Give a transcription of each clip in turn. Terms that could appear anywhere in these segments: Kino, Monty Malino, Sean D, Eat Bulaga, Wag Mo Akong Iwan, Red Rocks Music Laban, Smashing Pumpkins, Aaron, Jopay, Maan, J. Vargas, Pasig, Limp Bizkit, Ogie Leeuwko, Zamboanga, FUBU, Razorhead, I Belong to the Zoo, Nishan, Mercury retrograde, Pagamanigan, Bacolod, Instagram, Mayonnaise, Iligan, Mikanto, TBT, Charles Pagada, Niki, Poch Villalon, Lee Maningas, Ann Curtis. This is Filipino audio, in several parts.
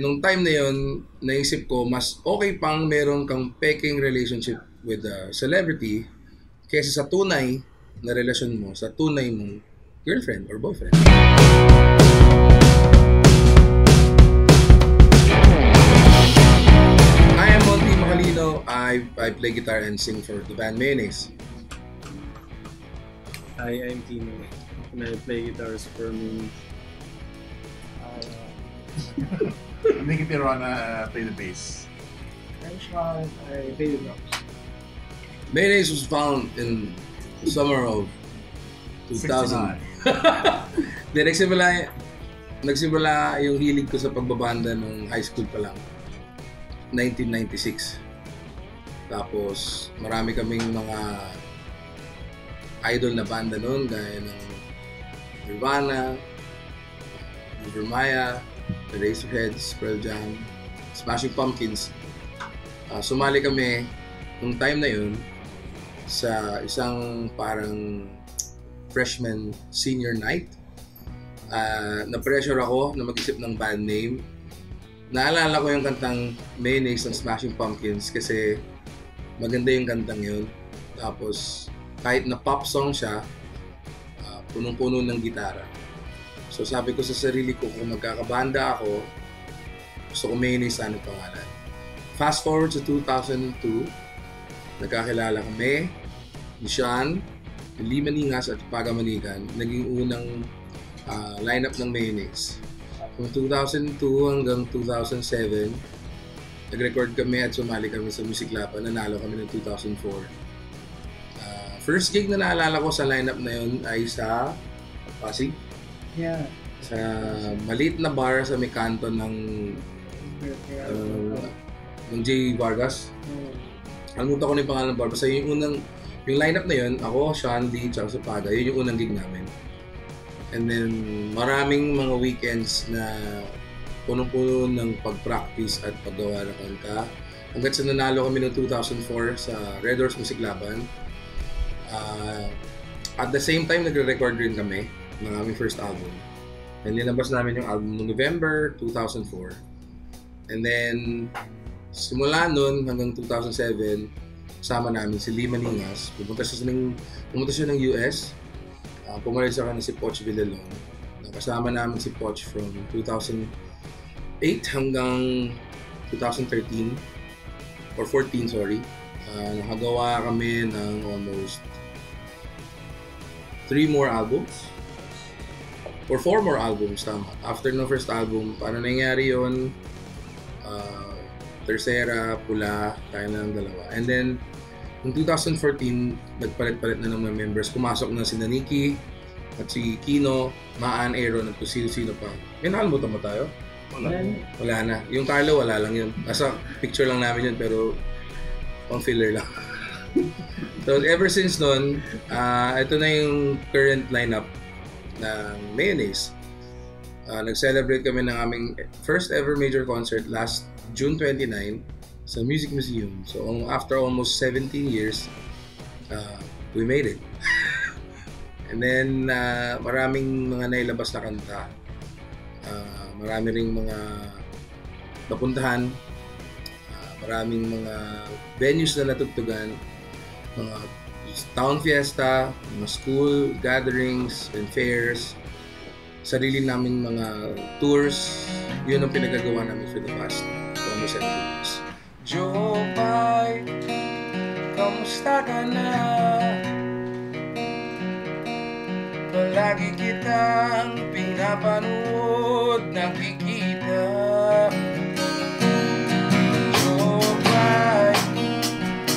Nung time na yun, naisip ko, mas okay pang meron kang peking relationship with a celebrity kaysa sa tunay na relasyon mo, sa tunay mong girlfriend or boyfriend. I am Monty Malino. I play guitar and sing for the band Mayonnaise. Hi, I'm Kino. And I play guitars for me. I'm Niki Pirona, play the bass. I'm Sean, I play the drums. Mayonnaise was found in the summer of 2000. Then nagsimula yung hilig ko sa pagbabanda nung high school pa lang. 1996. Tapos marami kaming mga idol na banda noon gaya ng Nirvana, Jeremiah, the Razorhead, Smashing Pumpkins. Sumali kami nung time na yun sa isang parang freshman senior night. Na-pressure ako na mag-isip ng band name. Naalala ko yung kantang Mayonnaise ng Smashing Pumpkins kasi maganda yung kantang yun. Tapos kahit na pop song siya, punong-puno ng gitara. So sabi ko sa sarili ko, kung magkakabanda ako, gusto ko Mayonnaise ang pangalan. Fast forward sa 2002, nagkakilala kami, Nishan, Lee Maningas at Pagamanigan, naging unang lineup ng Mayonnaise. From 2002 hanggang 2007, nag-record kami at sumali kami sa Music Laban, nanalo kami ng 2004. First gig na naalala ko sa lineup na yun ay sa Pasig. Yeah. Sa maliit na bar sa Mikanto ng J. Vargas. Almuta ko na yung pangalan ng bar. Basta yung unang, yung lineup na yun, ako, Sean D, Charles Pagada, yun yung unang gig namin. And then maraming mga weekends na punong-puno ng pag-practice at paggawa ng kanta. Hanggat sa nanalo kami noong 2004 sa Red Rocks Music Laban. At the same time, nagre-record rin kami ng aming first album. And nilabas namin yung album noong November 2004. And then, simula nun hanggang 2007, kasama namin si Lee Maningas. Pumunta siya ng US. Pumalis siya na si Poch Villalon. Kasama namin si Poch from 2008 hanggang 2013 or 14, sorry. Nakagawa kami ng almost 4 more albums, tama. After no first album, paano nangyari yun? Tercera, Pula, tayo na ng dalawa. And then, noong 2014, nagpalit-palit na ng mga members. Pumasok na si Niki, at si Kino, Maan, Aaron, at Kusil-sino pa. May nakalimutan mo tayo? Wala na. Yung talo, wala lang yun. Nasa picture lang namin yun, pero pang filler lang. So, ever since nun, ito na yung current lineup ng Mayonnaise. Nag-celebrate kami ng aming first ever major concert last June 29 sa Music Museum. So after almost 17 years, we made it. And then maraming mga nailabas na kanta. Marami ring mga napuntahan. Maraming mga venues na natugtugan. Mga town fiesta, mga school gatherings and fairs, sarili namin mga tours, yun ang pinagagawa namin for the past almost 7 years. Jopay, kamusta ka na? Palagi kitang pinapanood, nakikita. Jopay,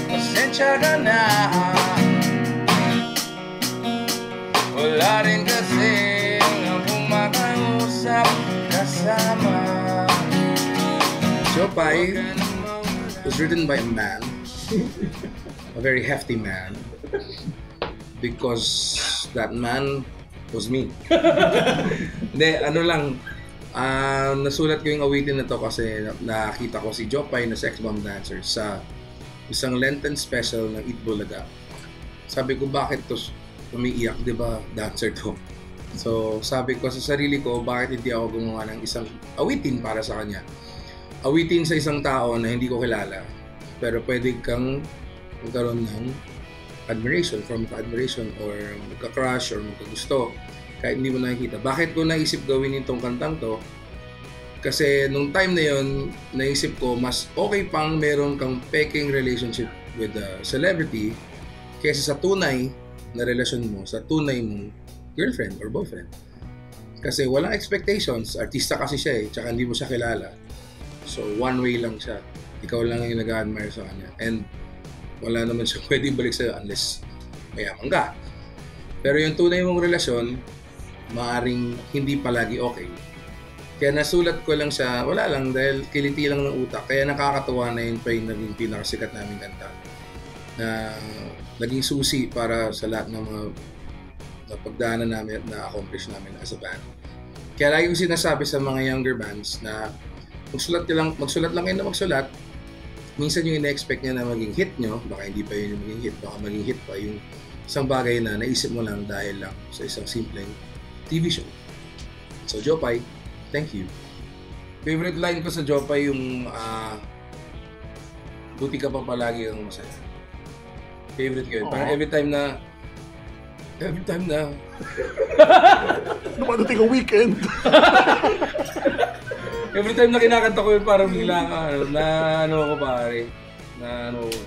pasensya ka na. Wala rin kasing akong makausap kasama. Jopay was written by a man, a very hefty man, because that man was me. Hindi, ano lang, nasulat ko yung awitin na to kasi nakita ko si Jopay na sex bomb dancer sa isang Lenten special ng Eat Bulaga. Sabi ko, bakit to? Umiiyak, di ba? Dancer to. So, sabi ko sa sarili ko, bakit hindi ako gumawa ng isang awitin para sa kanya? awitin sa isang tao na hindi ko kilala, pero pwede kang magkaroon ng admiration, from admiration, or magka-crush, or magkagusto, kahit hindi mo nakikita. Bakit ko naisip gawin itong kantang to? Kasi nung time na yon, naisip ko, mas okay pang meron kang peking relationship with a celebrity kaysa sa tunay na relasyon mo, sa tunay mong girlfriend or boyfriend. Kasi walang expectations, artista kasi siya eh, tsaka hindi mo siya kilala. So one way lang siya, ikaw lang yung nag-admire sa kanya. And wala naman siya pwede balik sa'yo unless mayamang ka. Pero yung tunay mong relasyon, maaring hindi palagi okay. Kaya nasulat ko lang siya, wala lang, dahil kiliti lang ng utak. Kaya nakakatawa na yun pa yung naging pinakasikat namin kanta. Na naging susi para sa lahat ng mga napagdaanan namin at na-accomplish namin as a band. Kaya lagi ko sinasabi sa mga younger bands na magsulat lang kayo na magsulat. Minsan yung ina-expect niya na maging hit nyo, baka hindi pa yun maging hit, baka maging hit pa yung isang bagay na naisip mo lang dahil lang sa isang simpleng TV show. So Jopay, thank you. Favorite line ko sa Jopay yung buti ka pa palagi kang masaya. Favorite ko yun. Parang every time na dumadating ang weekend. Every time na kinakanta ko yun, parang bigla na ano ko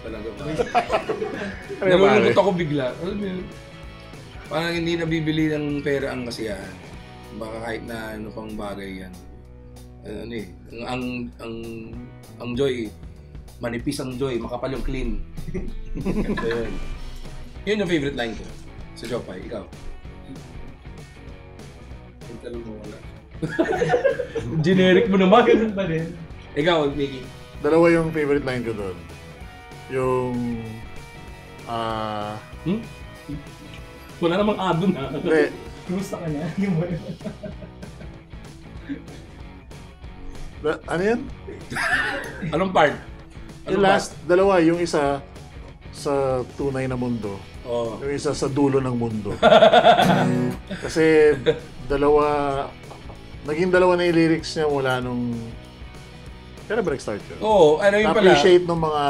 talaga pare. Nalulungkot ako bigla. Parang hindi nabibili ng pera ang kasiyahan. Baka kahit na ano pang bagay yan. Ano eh, ang joy, manipis ang joy, makapal yung clean. Ganto yun. Yun yung favorite line ko sa Jopay. Ikaw? Ang talong mo wala. Generic mo naman. Ganun ba din? Ikaw, Niki? Dalawa yung favorite line ko doon. Yung... Wala namang adon na. Gusto ka na. Ano yan? Anong part? Yung last, dalawa. Yung isa sa tunay na mundo. Oh. Yung isa sa dulo ng mundo. Kasi dalawa, naging dalawa na yung lyrics niya mula nung... Kaya break-start yun. Oo, ano yun pala? Appreciate ng mga...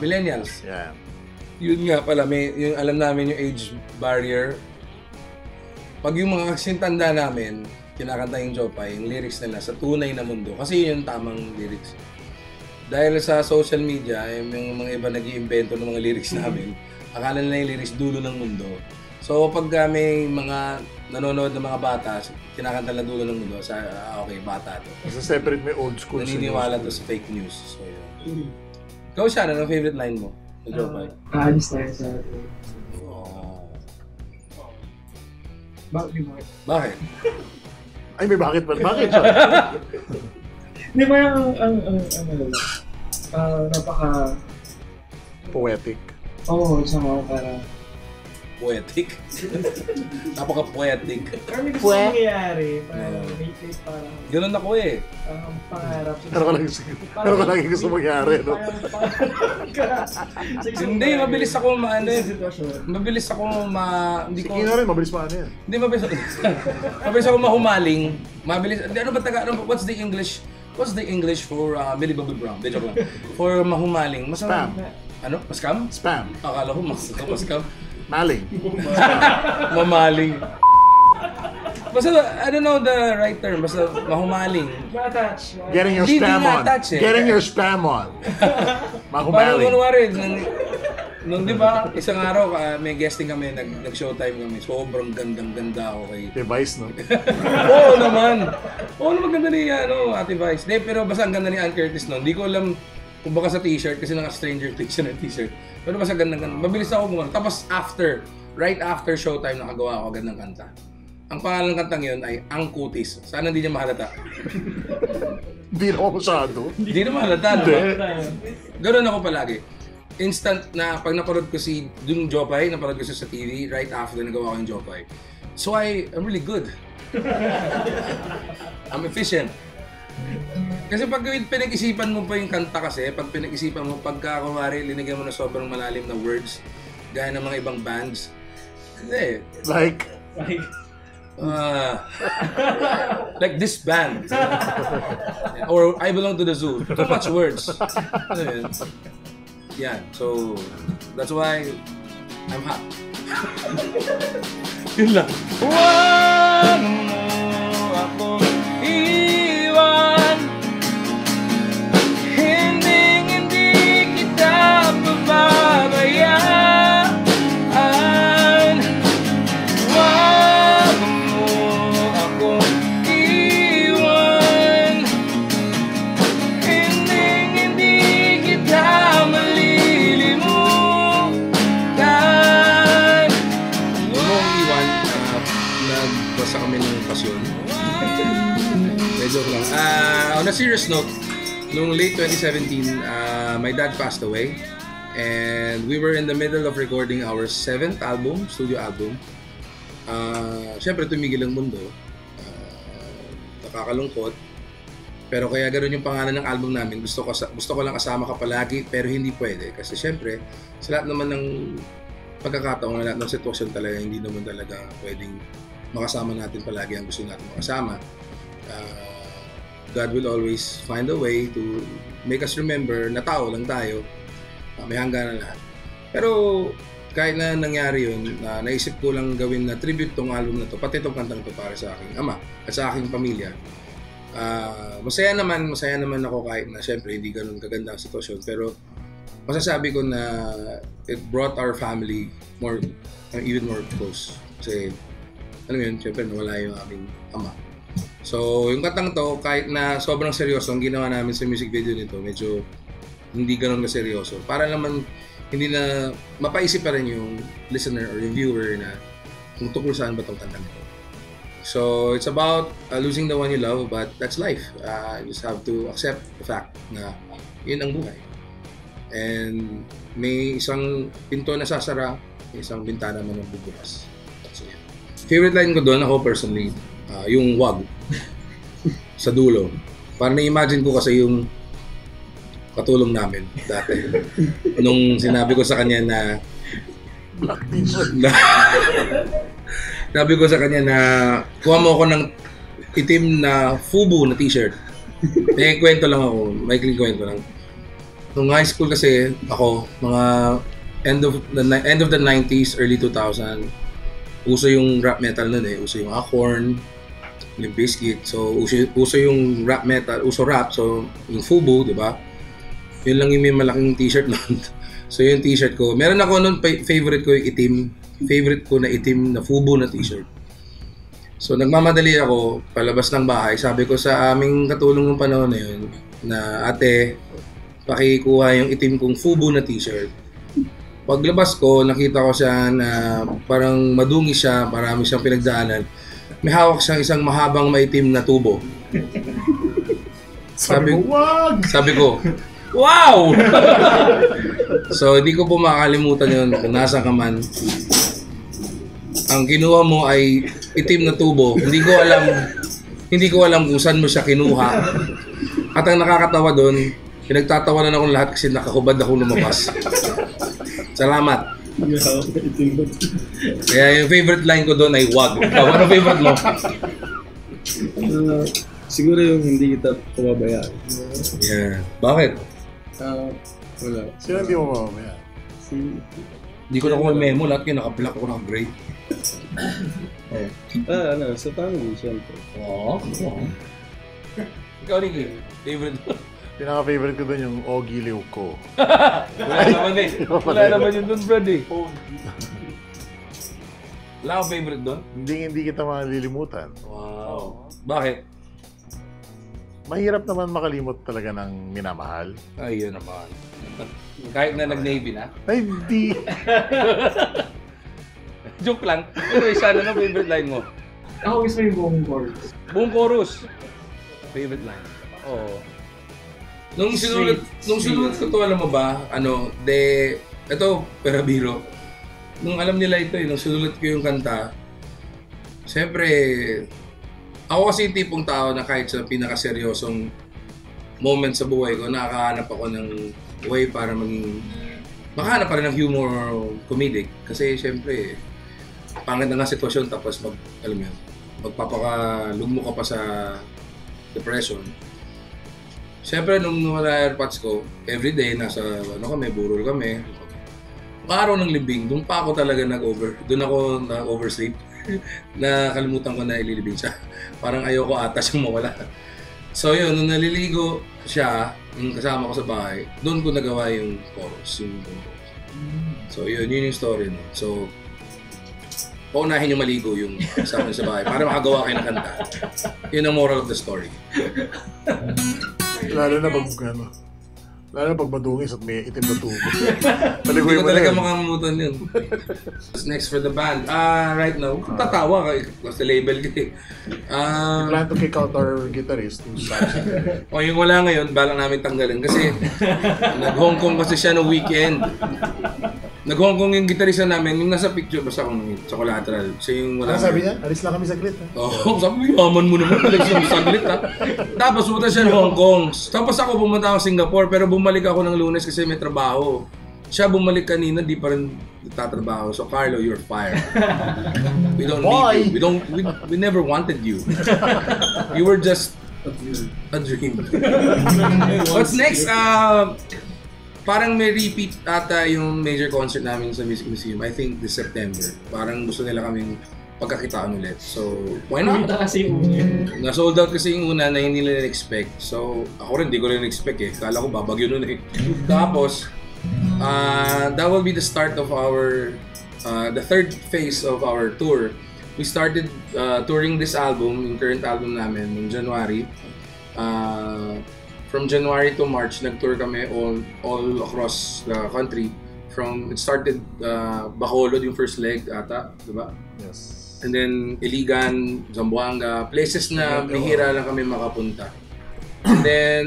Millennials. Yan. Yun nga pala, yung alam namin yung age barrier. Pag yung mga sintanda namin, kinakanta yung Jopay, yung lyrics nila sa tunay na mundo. Kasi yun yung tamang lyrics. Dahil sa social media, yung mga iba nag-iimbento ng mga lyrics namin, akala nila yung lyrics dulo ng mundo. So pag may mga nanonood ng mga bata, kinakanta nila dulo ng mundo, sa okay, bata to. Sa separate may old school. Naniniwala to sa fake news. So yun. Ikaw siya, ano favorite line mo sa Jopay? Kaalis tayo sa... Bakit? Ay, may bakit pa. Bakit siya? Hindi ba yung napaka... Poetic? Oo, isang ako para... Poetic? Napaka poetic. Parang may gusto nangyayari. Parang... Ganun ako eh. Parang pangarap. Pero ka lagi gusto mangyari, no? Hindi, mabilis ako maano eh. Mabilis ako ma... Si Kino rin, mabilis maano yan. Hindi, mabilis ako mahumaling. Mabilis... Ano ba taga... What's the English? What's the English for Billy Bobby Brown? De joke lang. For mahumaling. Spam. Ano? Maskam? Spam. Akala ko maskam. Maling. Mamaling. Basta, I don't know the right term. Basta, mahumaling. Ma-attach. Getting your spam on. Getting your spam on. Mahumaling. Parang kunwari, nung di ba, isang araw, may guesting kami, nag-showtime kami. Sobrang gandang-ganda ako kay... Ate Vice, no? Oo naman. Oo naman, ganda ni Ate Vice. Pero basta, ang ganda ni Ann Curtis noon. Hindi ko alam kung baka sa t-shirt, kasi naka-stranger fiction ang t-shirt. Pero basta gandang-ganda. Mabilis ako muna. Tapos after, right after showtime, nakagawa ako agad ng kanta. Ang pangalan ng kantang yun ay Ang Kutis. Sana hindi niya mahalata. Hindi na masyado. Hindi na mahalata. Ganun ako palagi. Instant na pag naparod ko si yung Jopay, naparod ko siya sa TV, right after nagawa ko yung Jopay. So I'm really good. I'm efficient. Kasi pag pinag-isipan mo pa yung kanta kasi, pag pinag-isipan mo, pagka kumari, linigyan mo na sobrang malalim na words, gaya ng mga ibang bands. Hindi. Like? Like this band or I Belong to the Zoo. Too much words. Yeah, so that's why I'm hot. Yun lang. Wag mo akong iwan, hindi kita pababayaan. On a serious note, noong late 2017, my dad passed away, and we were in the middle of recording our 7th album, studio album. Siyempre, tumigil ang mundo. Nakakalungkot. Pero kaya ganoon yung pangalan ng album namin. Gusto ko lang kasama ka palagi, pero hindi pwede. Kasi siyempre, sa lahat naman ng pagkakataon, lahat ng sitwasyon talaga, hindi naman talaga pwedeng makasama natin palagi ang gusto natin makasama. God will always find a way to make us remember na tao lang tayo, may hangganan lahat. Pero kahit na nangyari yun, naisip ko lang gawin na tribute tong album na to, pati tong kantang to para sa aking ama at sa aking pamilya. Masaya naman ako kahit na siyempre hindi ganun kaganda ang sitwasyon, pero masasabi ko na it brought our family more, even more close. Kasi alam yun, siyempre nawala yung aming ama. So, yung katang to, kahit na sobrang seryoso ang ginawa namin sa music video nito, medyo hindi ganun kaseryoso. Para naman, hindi na mapaisip pa rin yung listener or yung viewer na kung tukul saan ba itong kantang nito. So, it's about losing the one you love, but that's life. You just have to accept the fact na yun ang buhay. And may isang pinto na sasara, may isang bintana man ang bubukas. So, yeah. Favorite line ko doon, ako personally, yung wag sa dulo. Para na-imagine ko kasi yung katulong namin dati. Nung sinabi ko sa kanya na kuha mo ako ng itim na FUBU na t-shirt. May kwento lang ako. May kwento lang. Nung high school kasi ako, mga end of the 90s, early 2000, uso yung rap metal nun eh. Uso yung Acorn, Limp Bizkit. So, uso yung rap metal, uso rap, so yung FUBU, di ba? Yun lang yung may malaking t-shirt nun. So, yung t-shirt ko. Meron ako nun, favorite ko yung itim. Favorite ko na itim na FUBU na t-shirt. So, nagmamadali ako, palabas ng bahay. Sabi ko sa aming katulong ng panahon na yun, na ate, pakikuha yung itim kong FUBU na t-shirt. Paglabas ko, nakita ko siya na parang madungi siya, marami siyang pinagdaanan. May hawak siyang isang mahabang maitim na tubo. Sabi ko, wow! So, hindi ko po makakalimutan yun kung nasa ka man. Ang kinuha mo ay itim na tubo. Hindi ko alam kung saan mo siya kinuha. At ang nakakatawa doon, pinagtatawanan akong lahat kasi nakakubad akong lumabas. Salamat. Kaya yung favorite line ko doon ay wag. Ano favorite mo? Siguro yung hindi kita pababayaan. Yeah. Bakit? Wala. Sino hindi mo pababayaan? Hindi ko na kung memo. Lahat kayo nakablock ako nakagrade. Sa family, siyempre. Oo. Ikaw rin kayo. Favorite mo? Pinaka-favorite ko doon yung Ogie Leeuwko. Wala naman yun doon, brad eh. Wala akong favorite doon? Hindi kita malilimutan. Wow. Bakit? Mahirap naman makalimot talaga ng minamahal. Ayun naman. Kahit na nag-Navy na? Ay, hindi. Joke lang. Pero isa na favorite line mo? Ako gusto yung buong chorus. Buong chorus? Favorite line? Oo. Nung sinulat ko to, alam mo ba, eto, Perabiro. Nung alam nila ito, nung sinulat ko yung kanta, siyempre, ako kasi tipong tao na kahit sa pinakaseryosong moment sa buhay ko, nakakahanap ako ng way para makahanap pa rin ng humor or comedic. Kasi siyempre, pangit na nga sitwasyon, tapos alam mo yun, magpapakalugmo ka pa sa depression. Siyempre, nung na-hire patch ko, everyday, nasa ano kami, burol kami. Araw ng libing, doon pa ako talaga nag-oversleep. Nakalimutan ko na ililibing siya. Parang ayoko ata siyang mawala. So yun, nung naliligo siya, yung kasama ko sa bahay, doon ko nagawa yung chorus. So yun, yun yung story nun. So, paunahin yung maligo yung kasama sa bahay para makagawa kayo ng kanta. Yun ang moral of the story. Lalo na pag madungis at may itim na tubo. Hindi ko talaga makamutan yun. Next for the band. Right now, kung tatawa ka, kasi label ka eh. We plan to kick out our guitarist. O yung wala ngayon, balang namin tanggalin kasi nag-Hong Kong kasi siya no weekend. Nag-Hong Kong yung gitarista namin, yung nasa picture, basta kung sa collateral. Siya yung wala. Sabi niya, alis lang kami saglit. Oo, sabi niya, yaman mo naman, alis lang saglit ha. Tapos pumunta siya ng Hong Kong. Tapos ako pumunta ako Singapore, pero bumalik ako ng Lunes kasi may trabaho. Siya bumalik kanina, di pa rin nagtatrabaho. So Carlo, you're fired. We don't need you. We never wanted you. You were just a dream. What's next? Parang may repeat ata yung major concert namin sa Music Museum. I think this September. Parang gusto nila kaming pagkakitaan ulit. So, why not? Na-sold out kasi yung una na hindi nila na-expect. So, ako rin, hindi ko rin na-expect eh. Kala ko babagyo nun eh. Tapos, that will be the start of our, the third phase of our tour. We started touring this album, yung current album namin, noong January. From January to March, nag-tour kami all across the country. From, it started Bacolod, yung first leg ata, di ba? Yes. And then Iligan, Zamboanga, places na bihira lang kami makapunta. And then,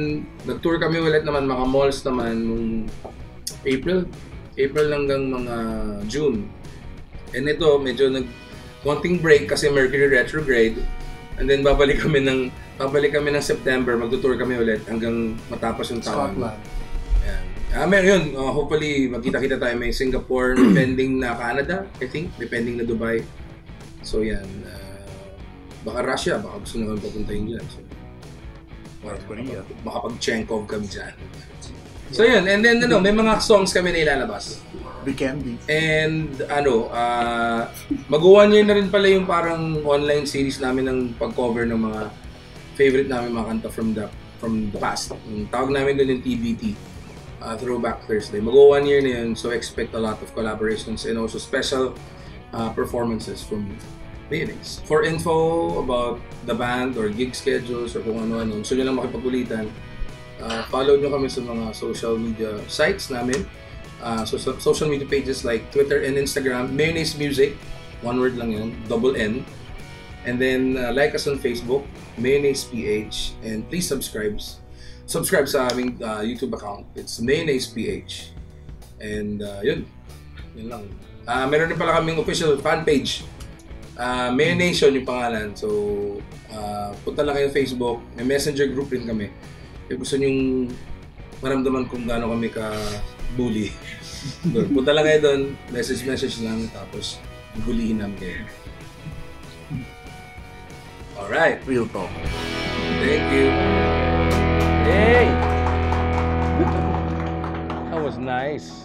nag-tour kami ulit naman, mga malls naman, nung April hanggang mga June. And ito, medyo nag-konting break kasi Mercury retrograde. And then babalik kami ng September, magtutour kami ulit hanggang matapos yung taon. Scotland. Ayan. Meron yun. Hopefully, magkita-kita tayo. May Singapore, pending na Canada, I think. Pending na Dubai. So, yan. Baka Russia, baka gusto naman papuntahin dyan. So, baka pag-Chenkov kami dyan. So, yun. And then, ano, may mga songs kami na ilalabas. We can be. And, ano, mag-1 year na rin pala yung parang online series namin ng pag-cover ng mga favorite namin mga kanta from the past. Yung tawag namin doon yung TBT, Throwback Thursday. Mag-1 year na yun, so expect a lot of collaborations and also special performances from Mayonnaise. For info about the band or gig schedules or kung ano-ano, gusto nyo lang makipag-ulitan, follow nyo kami sa mga social media sites namin. So social media pages like Twitter and Instagram, Mayonnaise Music, one word lang yun, double N. And then like us on Facebook, Mayonnaise PH. And please subscribe sa aming YouTube account. It's Mayonnaise PH. And yun lang. Meron din pala kaming official fan page. Mayonnaise yung pangalan. So punta lang kayo Facebook, may messenger group rin kami. Gusto nyong maramdaman kung gaano kami ka-bully. Punta lang kayo doon, message lang, tapos bulihin namin kayo. Alright, real talk. Thank you. Hey! That was nice.